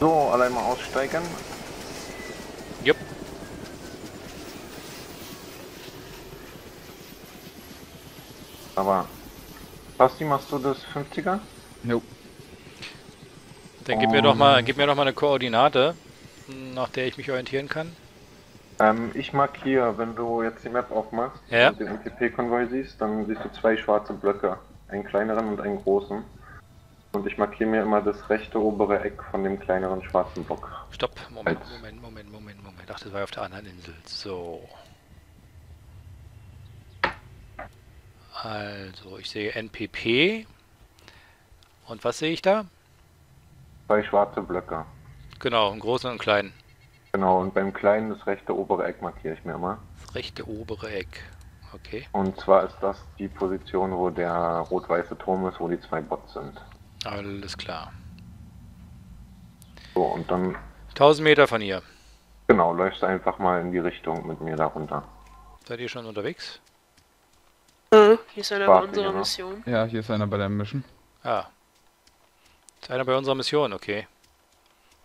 So, allein mal aussteigen. Jupp. Aber, Basti, machst du das 50er? Jo. Dann gib mir doch mal eine Koordinate, nach der ich mich orientieren kann. Ich markiere, wenn du jetzt die Map aufmachst, ja, und den NPP-Konvoi siehst, dann siehst du zwei schwarze Blöcke, einen kleineren und einen großen. Und ich markiere mir immer das rechte obere Eck von dem kleineren schwarzen Block. Stopp, Moment. Ach, das war ja auf der anderen Insel. So. Also, ich sehe NPP. Und was sehe ich da? Zwei schwarze Blöcke. Genau, einen großen und einen kleinen. Genau, und beim kleinen das rechte obere Eck markiere ich mir immer. Das rechte obere Eck, okay. Und zwar ist das die Position, wo der rot-weiße Turm ist, wo die zwei Bots sind. Alles klar. So, und dann... 1000 Meter von hier. Genau, läufst einfach mal in die Richtung mit mir da runter. Seid ihr schon unterwegs? Hier ist einer bei unserer Mission. Ja, hier ist einer bei der Mission. Ah. Ist einer bei unserer Mission, okay.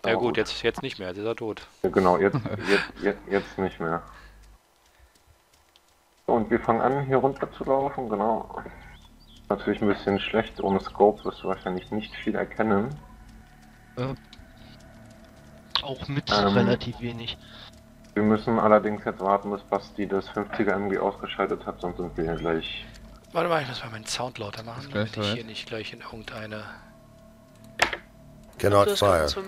Ja gut, jetzt nicht mehr, jetzt ist er tot. Ja, genau, jetzt nicht mehr. Und wir fangen an, hier runter zu laufen, genau. Natürlich ein bisschen schlecht, ohne Scope wirst du wahrscheinlich nicht viel erkennen. Auch mit relativ wenig. Wir müssen allerdings jetzt warten, bis Basti das 50er MG ausgeschaltet hat, sonst sind wir ja gleich... Warte mal, ich muss mal meinen Sound lauter machen, damit ich hier nicht gleich in irgendeine... Cannot fire. So.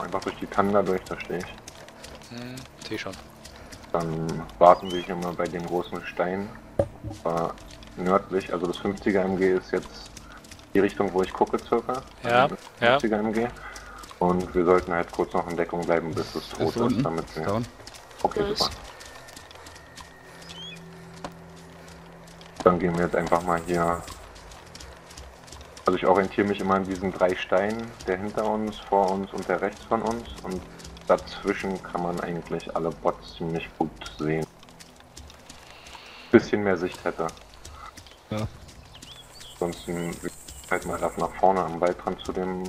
Einfach durch die Tanda durch, verstehe ich. Hm, sehe schon. Dann warten wir hier mal bei dem großen Stein. Nördlich, also das 50er MG ist jetzt die Richtung, wo ich gucke circa. Ja, das 50er MG. Und wir sollten halt kurz noch in Deckung bleiben, bis es tot ist, damit wir... Okay, super. Dann gehen wir jetzt einfach mal hier... Also ich orientiere mich immer an diesen drei Steinen, der hinter uns, vor uns und der rechts von uns. Und dazwischen kann man eigentlich alle Bots ziemlich gut sehen. Bisschen mehr Sicht hätte. Ja. Ansonsten... Halt mal nach vorne am Waldrand zu dem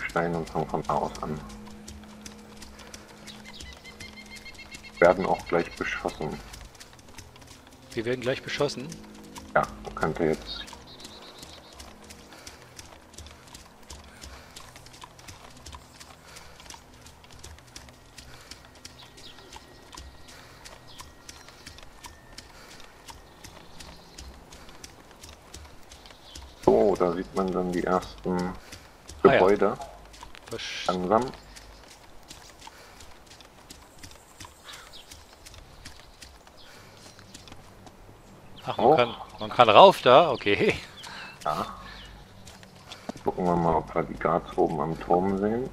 Stein und fangen von da aus an. Werden auch gleich beschossen. Wir werden gleich beschossen? Ja, könnte jetzt. Da sieht man dann die ersten Gebäude. Ja. Langsam. Ach, man kann rauf da, okay. Ja. Gucken wir mal, ob wir die Guards oben am Turm sehen.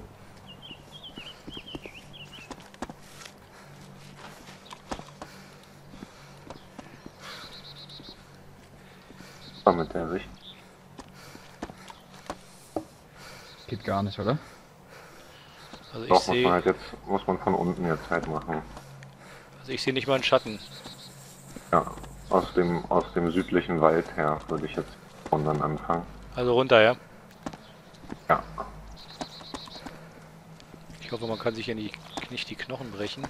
So, mit der Sicht. Geht gar nicht, oder? Also doch, ich sehe... Halt jetzt muss man von unten jetzt halt machen. Also ich sehe nicht mal einen Schatten. Ja, aus dem südlichen Wald her würde ich jetzt von dann anfangen. Also runter, ja? Ja. Ich hoffe, man kann sich ja nicht die Knochen brechen.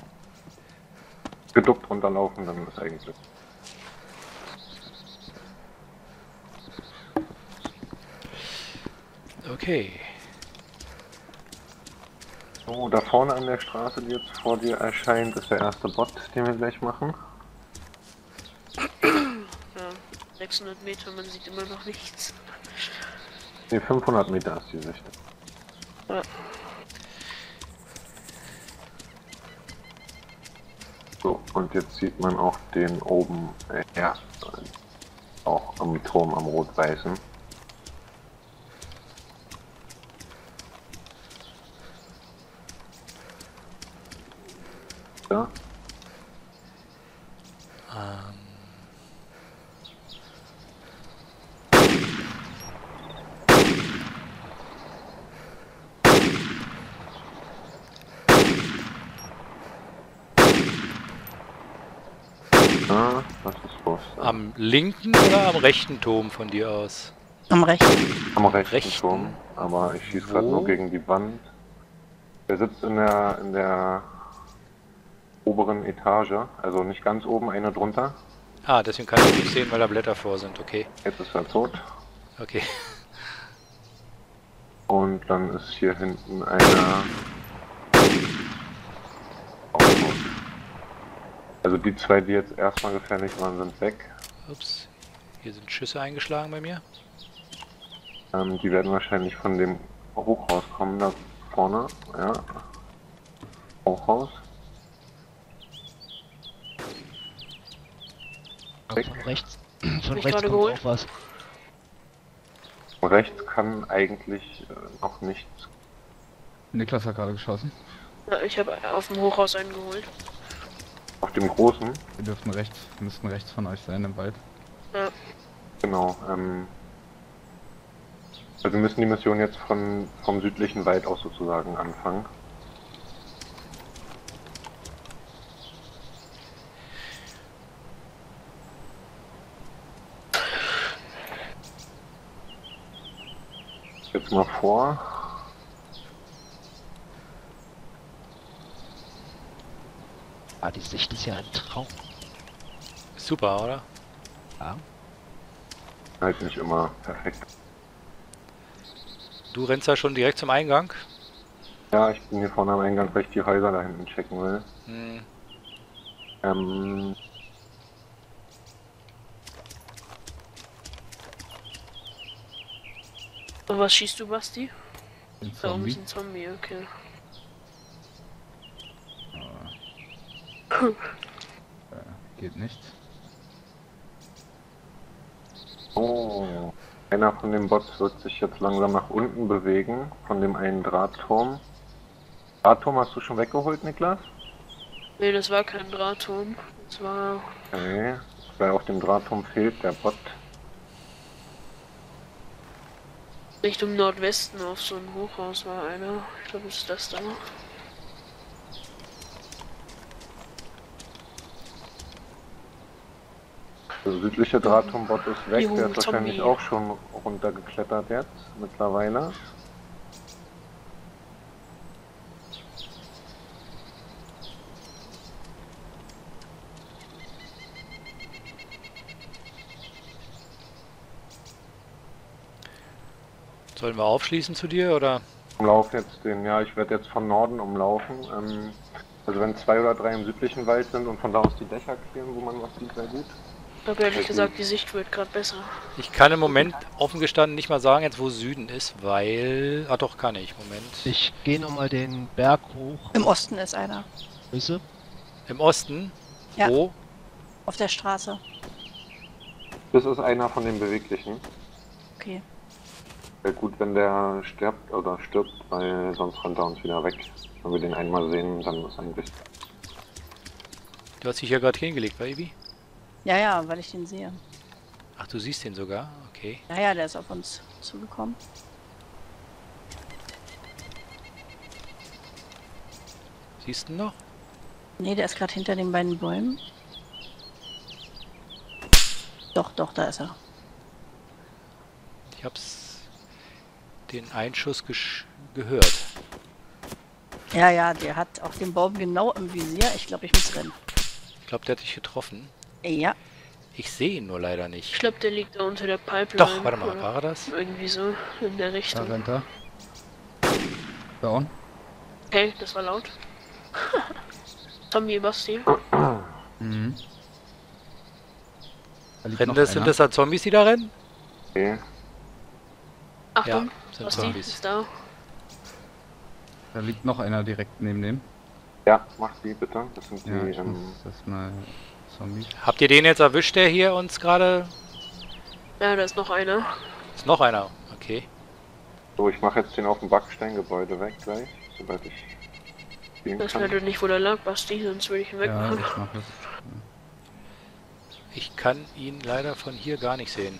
Geduckt runterlaufen, dann ist eigentlich... Okay. So, da vorne an der Straße, die jetzt vor dir erscheint, ist der erste Bot, den wir gleich machen. Ja, 600 Meter, man sieht immer noch nichts. Ne, 500 Meter ist die Sicht. Ja. So, und jetzt sieht man auch den oben, auch am Turm, am rot-weißen. Ja, das ist Vorstand. Am linken oder am rechten Turm von dir aus? Am rechten. Am rechten Turm, aber ich schieße gerade nur gegen die Wand. Der sitzt in der oberen Etage, also nicht ganz oben, eine drunter. Ah, deswegen kann ich nicht sehen, weil da Blätter vor sind, okay. Jetzt ist er tot. Okay. Und dann ist hier hinten einer... Also die zwei, die jetzt erstmal gefährlich waren, sind weg. Ups, hier sind Schüsse eingeschlagen bei mir. Die werden wahrscheinlich von dem Hochhaus kommen, da vorne, ja. Hochhaus. Ja, von rechts kommt auch was. Von rechts kann eigentlich noch nichts. Niklas hat gerade geschossen. Na, ich habe auf dem Hochhaus einen geholt. Auf dem großen? Wir müssten rechts von euch sein im Wald. Ja. Genau, also wir müssen die Mission jetzt vom südlichen Wald aus sozusagen anfangen. Jetzt mal vor. Ah, die Sicht ist ja ein Traum. Super, oder? Ja. Halt nicht immer perfekt. Du rennst ja schon direkt zum Eingang? Ja, ich bin hier vorne am Eingang, weil ich die Häuser da hinten checken will. Hm. Und was schießt du, Basti? Ein Zombie. Da oben ist ein Zombie, okay. Geht nicht. Oh, einer von den Bots wird sich jetzt langsam nach unten bewegen, von dem einen Drahtturm. Drahtturm hast du schon weggeholt, Niklas? Nee, das war kein Drahtturm. Das war... Okay, weil auf dem Drahtturm fehlt der Bot. Richtung Nordwesten auf so einem Hochhaus war einer. Ich glaube, es ist das da. Der südliche Drahtturmbot ist weg, der ist wahrscheinlich auch schon runtergeklettert jetzt, mittlerweile. Sollen wir aufschließen zu dir, oder? Umlauf jetzt den, ja, ich werde jetzt von Norden umlaufen. Also wenn 2 oder 3 im südlichen Wald sind und von da aus die Dächer queren, wo man was sieht, wäre gut. Ich habe ehrlich gesagt, die Sicht wird gerade besser. Ich kann im Moment offen gestanden nicht mal sagen, jetzt wo Süden ist, weil... Ah doch, kann ich. Moment. Ich gehe nochmal den Berg hoch. Im Osten ist einer. Wisse? Im Osten? Ja. Wo? Auf der Straße. Das ist einer von den Beweglichen. Okay. Wäre gut, wenn der stirbt, weil sonst rennt er uns wieder weg. Wenn wir den einmal sehen, dann ist eigentlich... Du hast dich ja gerade hingelegt, Baby. Ja, ja, weil ich den sehe. Ach, du siehst den sogar? Okay. Naja, der ist auf uns zugekommen. Siehst du ihn noch? Nee, der ist gerade hinter den beiden Bäumen. Doch, da ist er. Ich hab's... den Einschuss gehört. Ja, der hat auch den Baum genau im Visier. Ich glaube, ich muss rennen. Ich glaube, der hat dich getroffen. Ja. Ich sehe ihn nur leider nicht. Ich glaube, der liegt da unter der Pipeline. Doch, warte mal, war das? Irgendwie so in der Richtung. Da rennt er. Down. Okay, das war laut. Zombie, Basti. Mhm. Sind das da Zombies, die da rennen? Okay. Achtung, ja, sind Basti Zombies. Ist da. Da liegt noch einer direkt neben dem. Ja, mach die bitte. Das sind die... Ja, ich muss das mal... Zombies. Habt ihr den jetzt erwischt, der hier uns gerade... Ja, da ist noch einer. Ist noch einer, okay. So, ich mache jetzt den auf dem Backsteingebäude weg gleich, sobald ich... Das wäre nicht, wo der lag, Basti, sonst würde ich ihn wegmachen. Ja, ich kann ihn leider von hier gar nicht sehen.